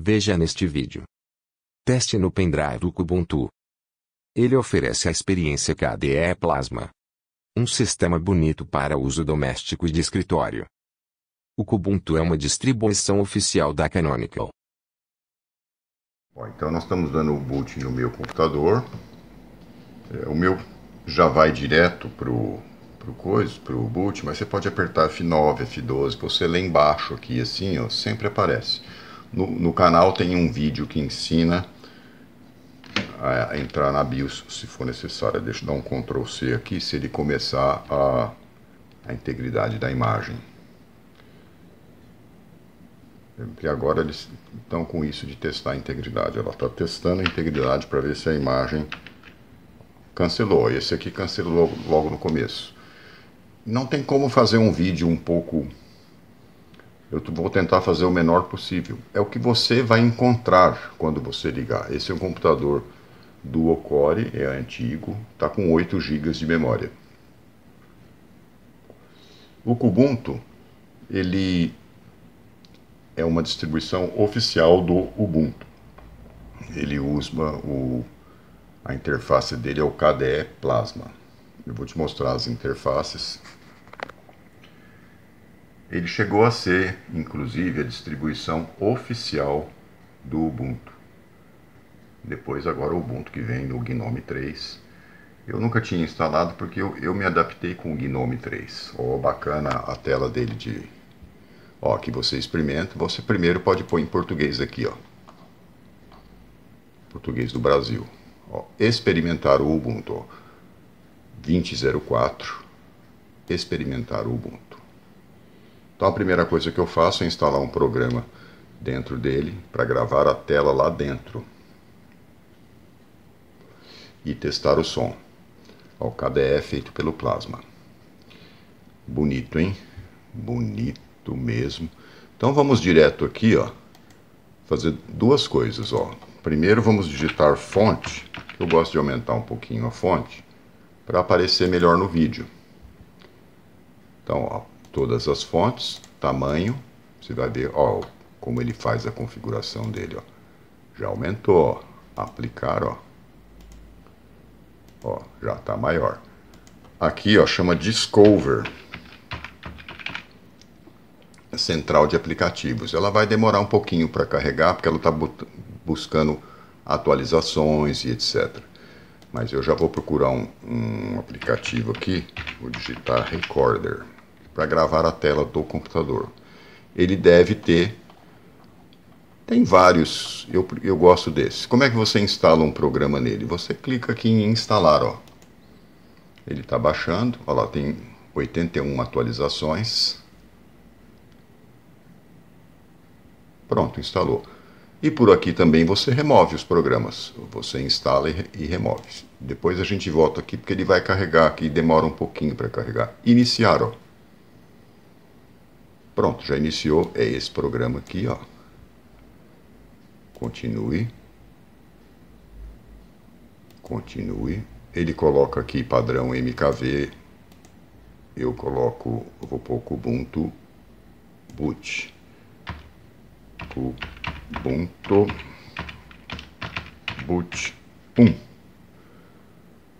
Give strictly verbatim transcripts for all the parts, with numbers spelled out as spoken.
Veja neste vídeo. Teste no pendrive do Kubuntu. Ele oferece a experiência K D E Plasma. Um sistema bonito para uso doméstico e de escritório. O Kubuntu é uma distribuição oficial da Canonical. Bom, então nós estamos dando o boot no meu computador. É, o meu já vai direto para o coisa, para o boot, mas você pode apertar F nove, F doze, você lê embaixo aqui assim, ó, sempre aparece. No, no canal tem um vídeo que ensina a entrar na BIOS se for necessário. Deixa eu dar um control C aqui, se ele começar a, a integridade da imagem. E agora eles estão com isso de testar a integridade. Ela está testando a integridade para ver se a imagem cancelou. Esse aqui cancelou logo no começo. Não tem como fazer um vídeo um pouco... Eu vou tentar fazer o menor possível. É o que você vai encontrar quando você ligar. Esse é um computador dual core, é antigo, está com oito gigas de memória. O Kubuntu, ele é uma distribuição oficial do Ubuntu. Ele usa o... a interface dele é o K D E Plasma. Eu vou te mostrar as interfaces. Ele chegou a ser, inclusive, a distribuição oficial do Ubuntu. Depois, agora, o Ubuntu que vem no Gnome três. Eu nunca tinha instalado porque eu, eu me adaptei com o Gnome três. Ó, oh, bacana a tela dele de... Ó, aqui você experimenta. Você primeiro pode pôr em português aqui, ó. Português do Brasil. Ó, experimentar o Ubuntu, ó. vinte ponto zero quatro. Experimentar o Ubuntu. Então a primeira coisa que eu faço é instalar um programa dentro dele para gravar a tela lá dentro e testar o som. O K D E feito pelo Plasma. Bonito, hein? Bonito mesmo. Então vamos direto aqui, ó, fazer duas coisas, ó. Primeiro vamos digitar fonte. Eu gosto de aumentar um pouquinho a fonte para aparecer melhor no vídeo. Então, ó. Todas as fontes, tamanho, você vai ver, ó, como ele faz a configuração dele, ó. Já aumentou, ó. Aplicar, ó. Ó, já tá maior. Aqui, ó, chama Discover. Central de aplicativos. Ela vai demorar um pouquinho para carregar, porque ela tá buscando atualizações e etcétera. Mas eu já vou procurar um, um aplicativo aqui, vou digitar Recorder. Para gravar a tela do computador. Ele deve ter... Tem vários, eu, eu gosto desse. Como é que você instala um programa nele? Você clica aqui em instalar, ó. Ele está baixando, ó lá, tem oitenta e uma atualizações. Pronto, instalou. E por aqui também você remove os programas. Você instala e, e remove. Depois a gente volta aqui, porque ele vai carregar aqui, demora um pouquinho para carregar. Iniciar, ó. Pronto, já iniciou, é esse programa aqui, ó. Continue. Continue. Ele coloca aqui padrão M K V. Eu coloco, eu vou pôr Kubuntu boot. Kubuntu boot um.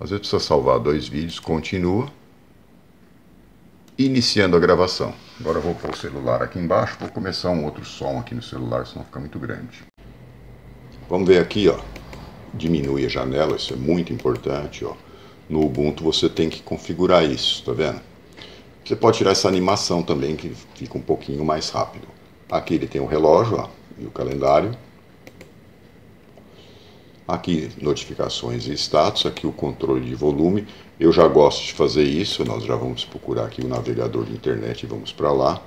Às vezes precisa salvar dois vídeos, continua. Iniciando a gravação. Agora eu vou pôr o celular aqui embaixo. Vou começar um outro som aqui no celular, senão fica muito grande. Vamos ver aqui, ó. Diminui a janela, isso é muito importante, ó. No Ubuntu você tem que configurar isso, tá vendo? Você pode tirar essa animação também, que fica um pouquinho mais rápido. Aqui ele tem o relógio, ó, e o calendário. Aqui notificações e status, aqui o controle de volume. Eu já gosto de fazer isso, nós já vamos procurar aqui o navegador de internet e vamos para lá.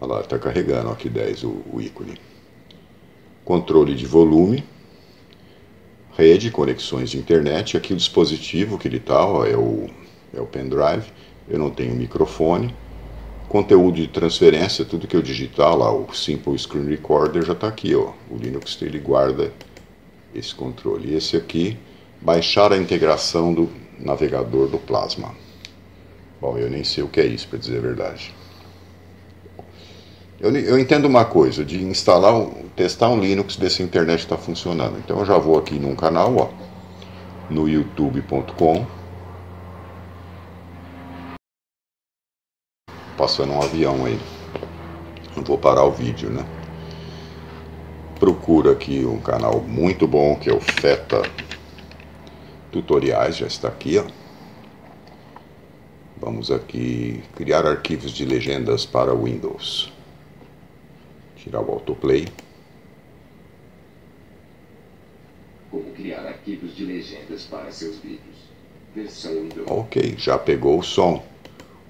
Olha lá, está carregando aqui dez o, o ícone. Controle de volume, rede, conexões de internet. Aqui o dispositivo que ele está, é o, é o pendrive. Eu não tenho microfone. Conteúdo de transferência, tudo que eu digitar lá, o Simple Screen Recorder já está aqui, ó. O Linux ele guarda esse controle. Esse aqui, baixar a integração do navegador do Plasma. Bom, eu nem sei o que é isso, para dizer a verdade. Eu, eu entendo uma coisa, de instalar, testar um Linux, ver se a internet está funcionando. Então eu já vou aqui num canal, ó, no youtube ponto com, passando um avião aí, não vou parar o vídeo, né? Procuro aqui um canal muito bom, que é o Fetha Tutoriais, já está aqui, ó. Vamos aqui, criar arquivos de legendas para Windows. Tirar o autoplay. Como criar arquivos de legendas para seus vídeos. Versão Windows. Ok, já pegou o som.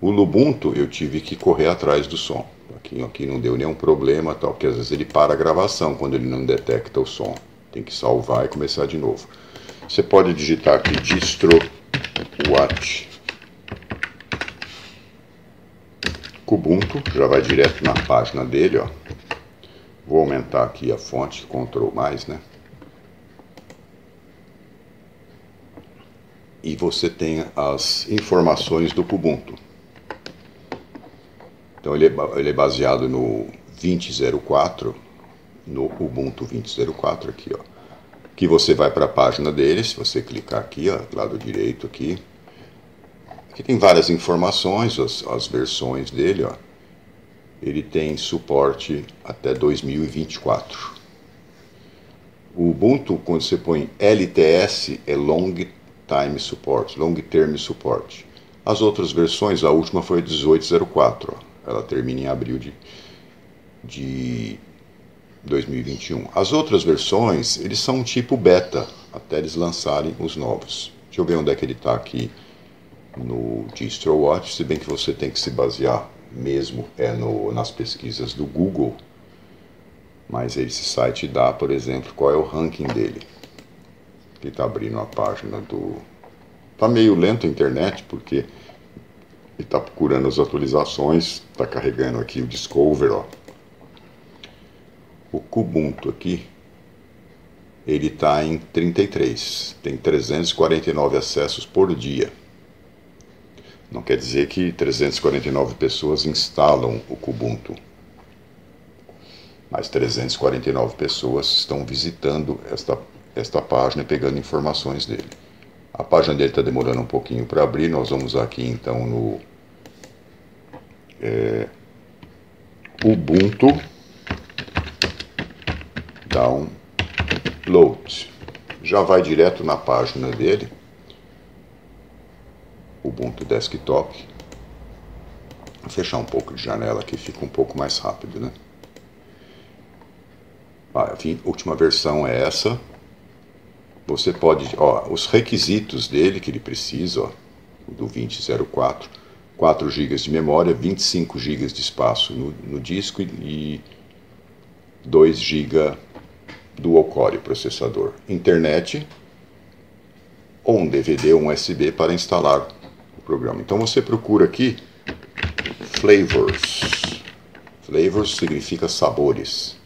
O Ubuntu, eu tive que correr atrás do som. Aqui, aqui não deu nenhum problema, tal, porque às vezes ele para a gravação quando ele não detecta o som. Tem que salvar e começar de novo. Você pode digitar aqui DistroWatch Kubuntu, já vai direto na página dele, ó. Vou aumentar aqui a fonte, Ctrl mais, né? E você tem as informações do Kubuntu. Então ele é, ele é baseado no vinte ponto zero quatro, no Ubuntu vinte ponto zero quatro aqui, ó. Que você vai para a página dele, se você clicar aqui, ó, lado direito aqui. Aqui tem várias informações, as, as versões dele, ó. Ele tem suporte até dois mil e vinte e quatro. O Ubuntu, quando você põe L T S, é Long Time Support, Long Term Support. As outras versões, a última foi a dezoito ponto zero quatro, ó. Ela termina em abril de, de dois mil e vinte e um. As outras versões, eles são um tipo beta, até eles lançarem os novos. Deixa eu ver onde é que ele está aqui. No DistroWatch, se bem que você tem que se basear mesmo é no, nas pesquisas do Google, mas esse site dá, por exemplo, qual é o ranking dele. Aqui está abrindo a página do... Está meio lento a internet, porque ele está procurando as atualizações, está carregando aqui o Discover, ó. O Kubuntu aqui, ele está em trinta e três, tem trezentos e quarenta e nove acessos por dia. Não quer dizer que trezentos e quarenta e nove pessoas instalam o Kubuntu, mas trezentos e quarenta e nove pessoas estão visitando esta, esta página e pegando informações dele. A página dele está demorando um pouquinho para abrir, nós vamos aqui então no é, Ubuntu Download, já vai direto na página dele. Ubuntu Desktop. Vou fechar um pouco de janela que fica um pouco mais rápido, né? Ah, a última versão é essa. Você pode, ó, os requisitos dele que ele precisa, ó, do vinte ponto zero quatro, quatro gigas de memória, vinte e cinco gigas de espaço no, no disco e, e dois gigas dual core processador. Internet ou um D V D ou um U S B para instalar o programa. Então você procura aqui Flavors. Flavors significa sabores.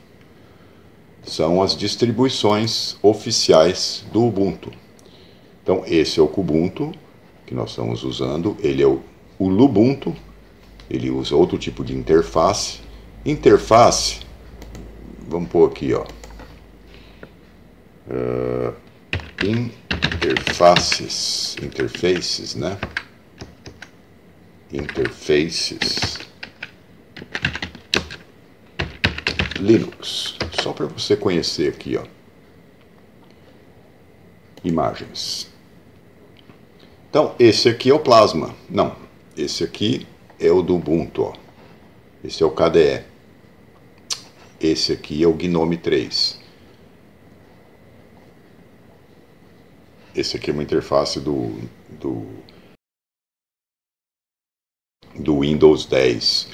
São as distribuições oficiais do Ubuntu. Então esse é o Kubuntu que nós estamos usando. Ele é o Ubuntu. Ele usa outro tipo de interface. Interface, vamos pôr aqui, ó. Uh, in interfaces, interfaces, né? Interfaces Linux, só para você conhecer aqui, ó. Imagens. Então, esse aqui é o Plasma. Não, esse aqui é o do Ubuntu, ó. Esse é o K D E. Esse aqui é o Gnome três. Esse aqui é uma interface do, do, do Windows dez.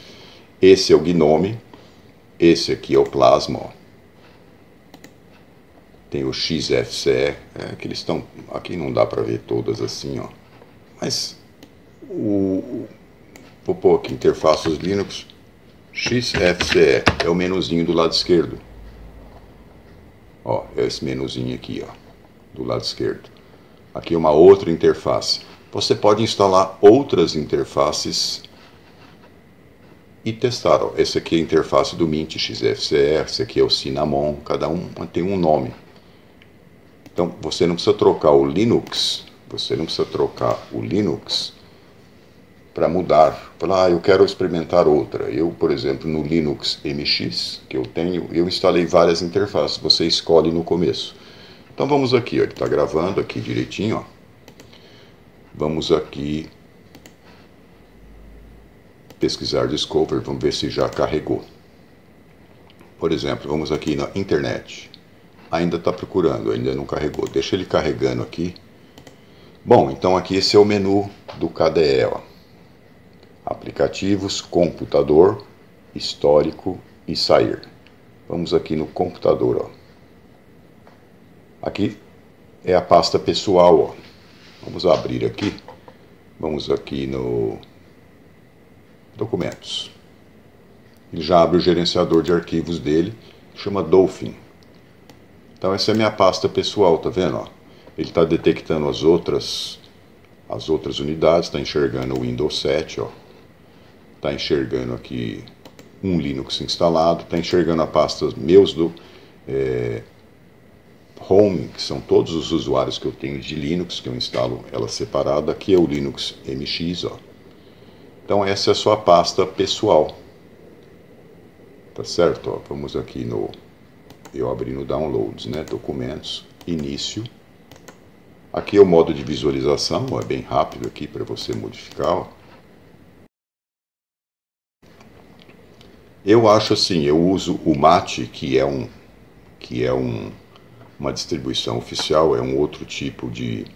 Esse é o Gnome. Esse aqui é o Plasma. Ó. Tem o X F C E. É, que eles estão, aqui não dá para ver todas assim, ó. Mas o, vou pôr aqui interfaces Linux. X F C E é o menuzinho do lado esquerdo. Ó, é esse menuzinho aqui, ó, do lado esquerdo. Aqui uma outra interface. Você pode instalar outras interfaces e testar. Ó, essa aqui é a interface do Mint X F C E, essa aqui é o Cinnamon, cada um tem um nome. Então você não precisa trocar o Linux, você não precisa trocar o Linux para mudar. Falar, ah, eu quero experimentar outra. Eu, por exemplo, no Linux M X que eu tenho, eu instalei várias interfaces, você escolhe no começo. Então vamos aqui, ó, ele está gravando aqui direitinho, ó. Vamos aqui pesquisar Discover, vamos ver se já carregou. Por exemplo, vamos aqui na internet. Ainda está procurando, ainda não carregou. Deixa ele carregando aqui. Bom, então aqui esse é o menu do K D E. Ó. Aplicativos, computador, histórico e sair. Vamos aqui no computador. Ó. Aqui é a pasta pessoal. Ó. Vamos abrir aqui. Vamos aqui no documentos. Ele já abre o gerenciador de arquivos dele, chama Dolphin. Então essa é a minha pasta pessoal, tá vendo? Ó? Ele está detectando as outras, as outras unidades, está enxergando o Windows sete, ó. Está enxergando aqui um Linux instalado, está enxergando a pasta meus do é, Home, que são todos os usuários que eu tenho de Linux, que eu instalo ela separada. Aqui é o Linux M X, ó. Então essa é a sua pasta pessoal, tá certo? Ó, vamos aqui no... eu abri no Downloads, né? Documentos, Início. Aqui é o modo de visualização, ó, é bem rápido aqui para você modificar. Ó. Eu acho assim, eu uso o mate, que é, um, que é um, uma distribuição oficial, é um outro tipo de,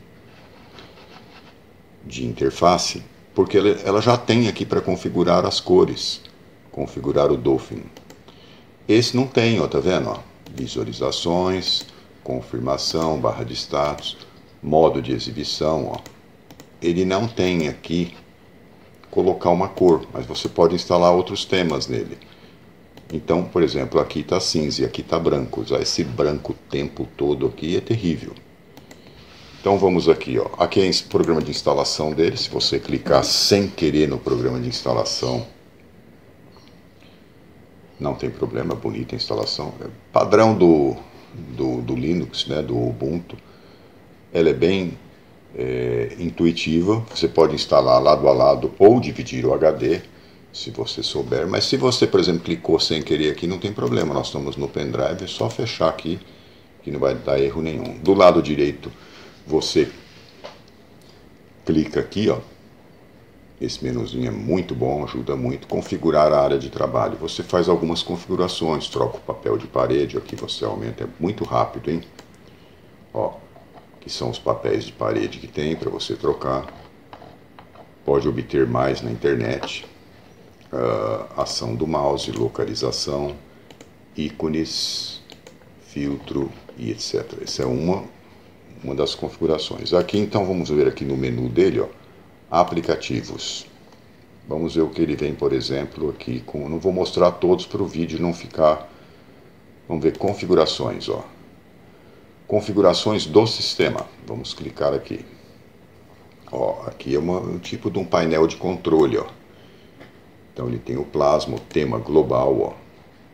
de interface, porque ela, ela já tem aqui para configurar as cores, configurar o Dolphin. Esse não tem, ó, tá vendo? Ó? Visualizações, confirmação, barra de status, modo de exibição, ó. Ele não tem aqui colocar uma cor, mas você pode instalar outros temas nele. Então, por exemplo, aqui está cinza e aqui está branco. Usar esse branco o tempo todo aqui é terrível. Então vamos aqui, ó. Aqui é o programa de instalação dele. Se você clicar sem querer no programa de instalação, não tem problema, bonita a instalação. É padrão do, do, do Linux, né, do Ubuntu. Ela é bem é, intuitiva. Você pode instalar lado a lado ou dividir o H D, se você souber. Mas se você, por exemplo, clicou sem querer aqui, não tem problema. Nós estamos no pendrive, é só fechar aqui, que não vai dar erro nenhum. Do lado direito, você clica aqui, ó. Esse menuzinho é muito bom, ajuda muito. Configurar a área de trabalho. Você faz algumas configurações, troca o papel de parede. Aqui você aumenta, é muito rápido, hein? Ó, que são os papéis de parede que tem para você trocar. Pode obter mais na internet. Uh, ação do mouse, localização, ícones, filtro e etcétera. Essa é uma, uma das configurações. Aqui então vamos ver aqui no menu dele, ó. Aplicativos. Vamos ver o que ele vem, por exemplo, aqui com... não vou mostrar todos para o vídeo não ficar... Vamos ver configurações, ó. Configurações do sistema. Vamos clicar aqui. Ó, aqui é uma, um tipo de um painel de controle, ó. Então ele tem o Plasma, o tema global,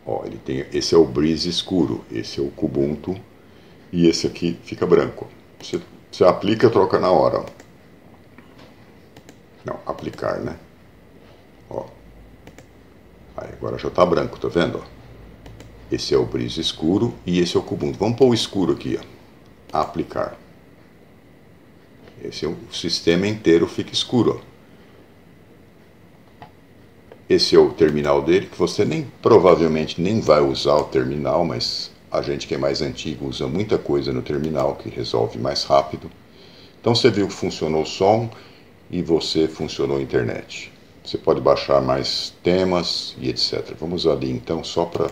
ó. Ó, ele tem... esse é o Breeze escuro, esse é o Kubuntu e esse aqui fica branco. Você, você aplica e troca na hora, ó. Não, aplicar, né? Ó. Aí agora já tá branco, tá vendo? Ó. Esse é o Breeze escuro e esse é o Kubuntu. Vamos pôr o escuro aqui, ó. Aplicar. Esse é o, o sistema inteiro fica escuro, ó. Esse é o terminal dele, que você nem provavelmente nem vai usar o terminal, mas a gente que é mais antigo usa muita coisa no terminal, que resolve mais rápido. Então você viu que funcionou o som... e você funcionou a internet. Você pode baixar mais temas e etcétera. Vamos ali então só para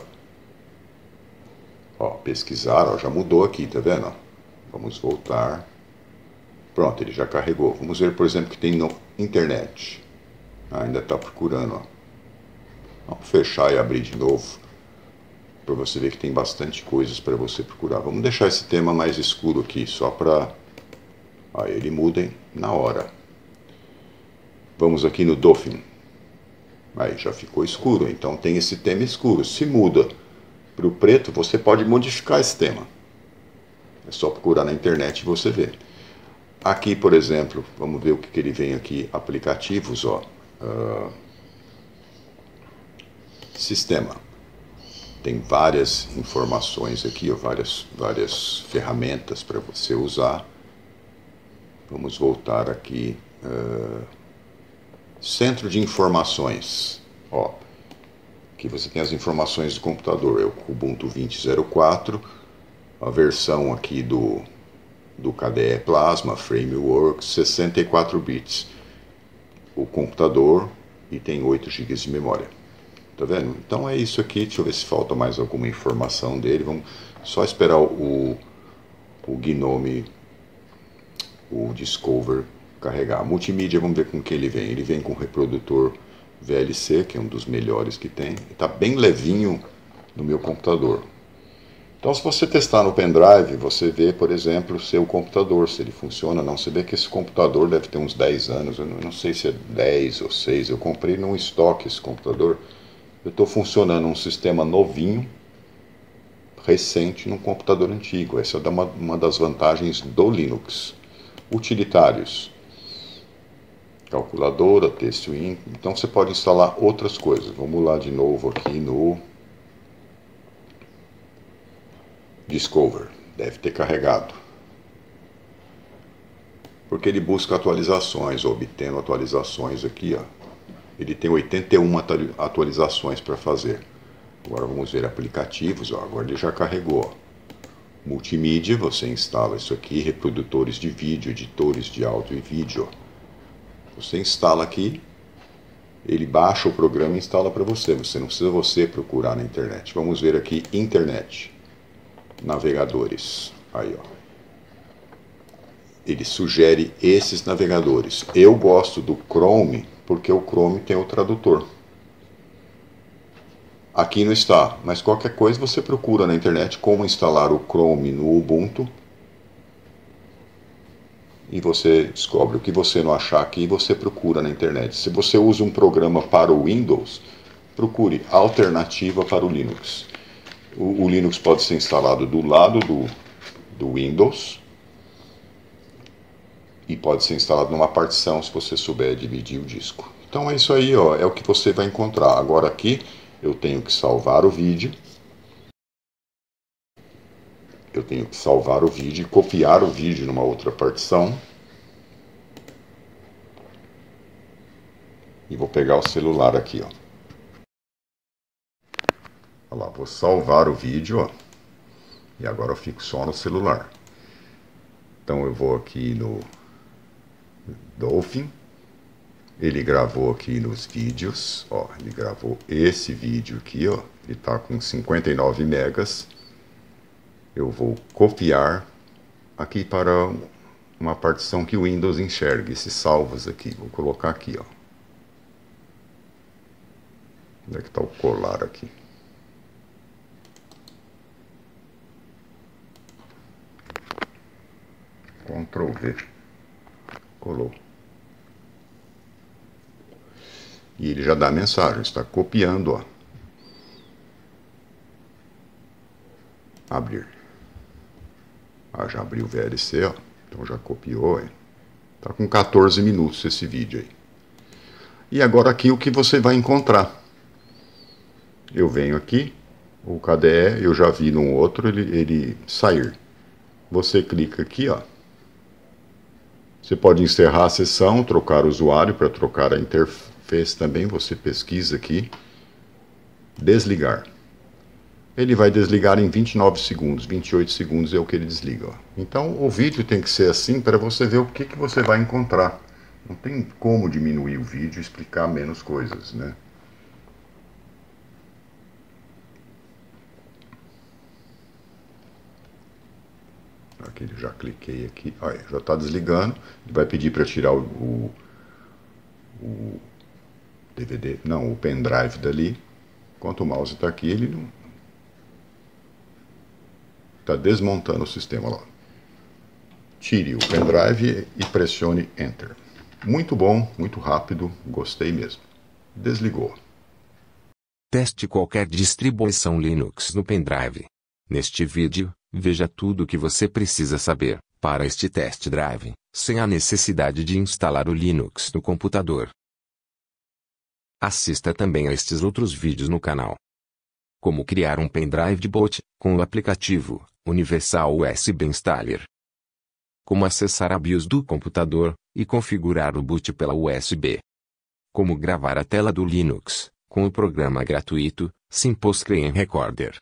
pesquisar. Ó, já mudou aqui, tá vendo? Ó, vamos voltar. Pronto, ele já carregou. Vamos ver, por exemplo, que tem no internet. Ah, ainda está procurando. Ó. Vamos fechar e abrir de novo. Para você ver que tem bastante coisas para você procurar. Vamos deixar esse tema mais escuro aqui, só para... aí ele muda na hora. Vamos aqui no Dolphin. Aí já ficou escuro, então tem esse tema escuro. Se muda para o preto, você pode modificar esse tema. É só procurar na internet e você vê. Aqui, por exemplo, vamos ver o que, que ele vem aqui, aplicativos, ó. Uh, sistema. Tem várias informações aqui, ó, várias, várias ferramentas para você usar. Vamos voltar aqui. Uh, Centro de informações, ó, que você tem as informações do computador, é o Ubuntu vinte ponto zero quatro, a versão aqui do, do K D E Plasma, Framework, sessenta e quatro bits, o computador, e tem oito gigas de memória, tá vendo? Então é isso aqui, deixa eu ver se falta mais alguma informação dele, vamos só esperar o, o Gnome, o Discover, carregar. Multimídia, vamos ver com que ele vem. Ele vem com reprodutor V L C, que é um dos melhores que tem. Está bem levinho no meu computador. Então, se você testar no pendrive, você vê, por exemplo, o seu computador, se ele funciona ou não. Você vê que esse computador deve ter uns dez anos, eu não sei se é dez ou seis. Eu comprei num estoque esse computador. Eu estou funcionando um sistema novinho, recente, num computador antigo. Essa é uma, uma das vantagens do Linux. Utilitários. Calculadora, texto in, então você pode instalar outras coisas. Vamos lá de novo aqui no Discover, deve ter carregado, porque ele busca atualizações, obtendo atualizações aqui, ó. Ele tem oitenta e uma atualizações para fazer. Agora vamos ver aplicativos, ó. Agora ele já carregou, ó. Multimídia, você instala isso aqui, reprodutores de vídeo, editores de áudio e vídeo, ó. Você instala aqui, ele baixa o programa e instala para você. Você não precisa você procurar na internet. Vamos ver aqui, internet, navegadores. Aí, ó. Ele sugere esses navegadores. Eu gosto do Chrome, porque o Chrome tem o tradutor. Aqui não está, mas qualquer coisa você procura na internet como instalar o Chrome no Ubuntu. E você descobre o que você não achar aqui, você procura na internet. Se você usa um programa para o Windows, procure alternativa para o Linux. O, o Linux pode ser instalado do lado do, do Windows e pode ser instalado numa partição, se você souber dividir o disco. Então é isso aí, ó, é o que você vai encontrar. Agora aqui eu tenho que salvar o vídeo. Eu tenho que salvar o vídeo e copiar o vídeo numa outra partição. E vou pegar o celular aqui, ó. Olha lá, vou salvar o vídeo, ó. E agora eu fico só no celular. Então eu vou aqui no Dolphin. Ele gravou aqui nos vídeos, ó. Ele gravou esse vídeo aqui, ó. Ele tá com cinquenta e nove megas. Eu vou copiar aqui para uma partição que o Windows enxergue, esses salvos aqui. Vou colocar aqui, ó. Onde é que está o colar aqui? Ctrl V. Colou. E ele já dá a mensagem, está copiando, ó. Abrir. Ah, já abriu o V L C, ó. Então já copiou, hein? Tá com quatorze minutos esse vídeo aí. E agora aqui o que você vai encontrar. Eu venho aqui, o K D E, eu já vi num outro, ele, ele sair. Você clica aqui, ó. Você pode encerrar a sessão, trocar o usuário, para trocar a interface também, você pesquisa aqui. Desligar. Ele vai desligar em vinte e nove segundos, vinte e oito segundos é o que ele desliga, ó. Então o vídeo tem que ser assim para você ver o que, que você vai encontrar. Não tem como diminuir o vídeo e explicar menos coisas, né? Aqui eu já cliquei aqui, olha, já está desligando. Ele vai pedir para tirar o, o, o D V D, não, o pendrive dali. Enquanto o mouse está aqui, ele não... Está desmontando o sistema lá. Tire o pendrive e pressione Enter. Muito bom, muito rápido, gostei mesmo. Desligou. Teste qualquer distribuição Linux no pendrive. Neste vídeo, veja tudo o que você precisa saber para este test drive, sem a necessidade de instalar o Linux no computador. Assista também a estes outros vídeos no canal. Como criar um pendrive de boot, com o aplicativo Universal U S B Installer. Como acessar a BIOS do computador, e configurar o boot pela U S B. Como gravar a tela do Linux, com o programa gratuito, Simple Screen Recorder.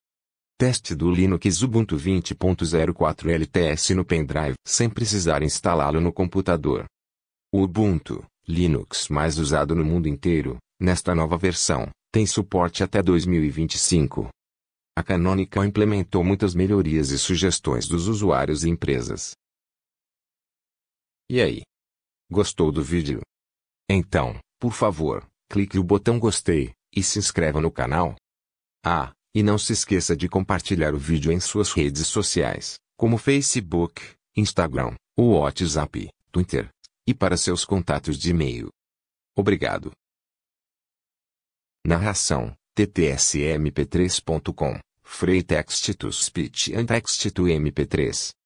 Teste do Linux Ubuntu vinte ponto zero quatro L T S no pendrive, sem precisar instalá-lo no computador. O Ubuntu, Linux mais usado no mundo inteiro, nesta nova versão, tem suporte até dois mil e vinte e cinco. A Canonical implementou muitas melhorias e sugestões dos usuários e empresas. E aí? Gostou do vídeo? Então, por favor, clique o botão gostei, e se inscreva no canal. Ah, e não se esqueça de compartilhar o vídeo em suas redes sociais, como Facebook, Instagram, o WhatsApp, Twitter, e para seus contatos de e-mail. Obrigado. Narração, T T S M P três ponto com, Free Text to Speech and Text to M P três.